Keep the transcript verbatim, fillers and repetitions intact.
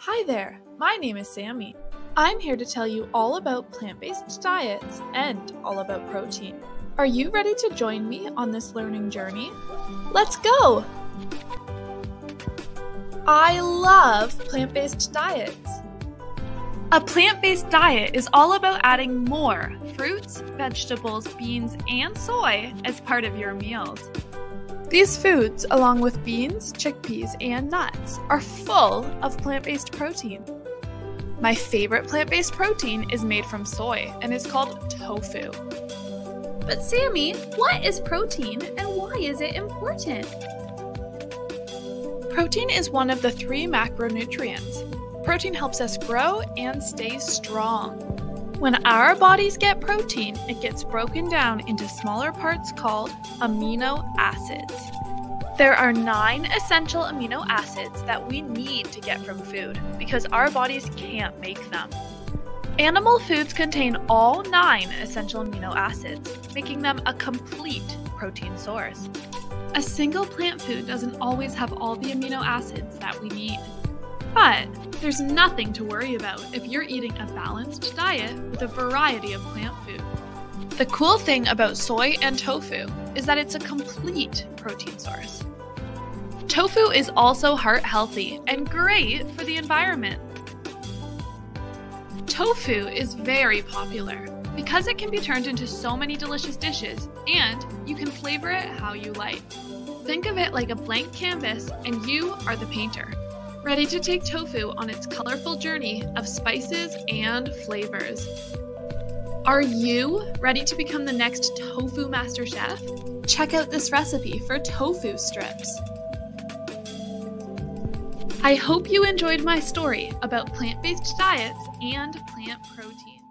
Hi there, my name is Sammy. I'm here to tell you all about plant-based diets and all about protein. Are you ready to join me on this learning journey? Let's go! I love plant-based diets. A plant-based diet is all about adding more fruits, vegetables, beans, and soy as part of your meals. These foods, along with beans, chickpeas, and nuts, are full of plant-based protein. My favorite plant-based protein is made from soy and is called tofu. But Sammy, what is protein and why is it important? Protein is one of the three macronutrients. Protein helps us grow and stay strong. When our bodies get protein, it gets broken down into smaller parts called amino acids. There are nine essential amino acids that we need to get from food because our bodies can't make them. Animal foods contain all nine essential amino acids, making them a complete protein source. A single plant food doesn't always have all the amino acids that we need. But there's nothing to worry about if you're eating a balanced diet with a variety of plant food. The cool thing about soy and tofu is that it's a complete protein source. Tofu is also heart healthy and great for the environment. Tofu is very popular because it can be turned into so many delicious dishes, and you can flavor it how you like. Think of it like a blank canvas and you are the painter, ready to take tofu on its colorful journey of spices and flavors. Are you ready to become the next tofu master chef? Check out this recipe for tofu strips. I hope you enjoyed my story about plant-based diets and plant protein.